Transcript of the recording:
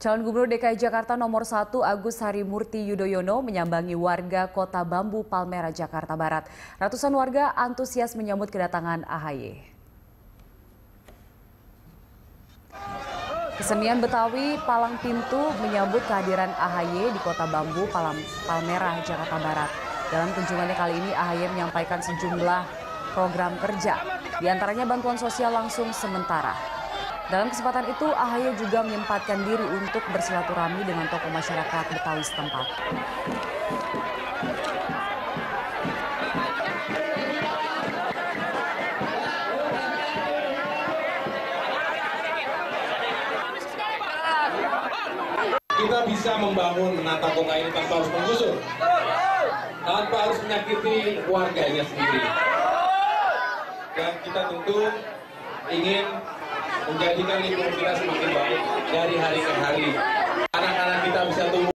Calon Gubernur DKI Jakarta nomor 1 Agus Harimurti Yudhoyono menyambangi warga Kota Bambu, Palmerah, Jakarta Barat. Ratusan warga antusias menyambut kedatangan AHY. Kesenian Betawi Palang Pintu menyambut kehadiran AHY di Kota Bambu, Palmerah, Jakarta Barat. Dalam kunjungannya kali ini AHY menyampaikan sejumlah program kerja, di antaranya bantuan sosial langsung sementara. Dalam kesempatan itu, AHY juga menyempatkan diri untuk bersilaturahmi dengan tokoh masyarakat Betawi setempat. Kita bisa membangun menata kota ini tanpa harus menggusur, tanpa harus menyakiti warganya sendiri. Dan kita tentu ingin menjadikan lingkungan kita semakin baik dari hari ke hari.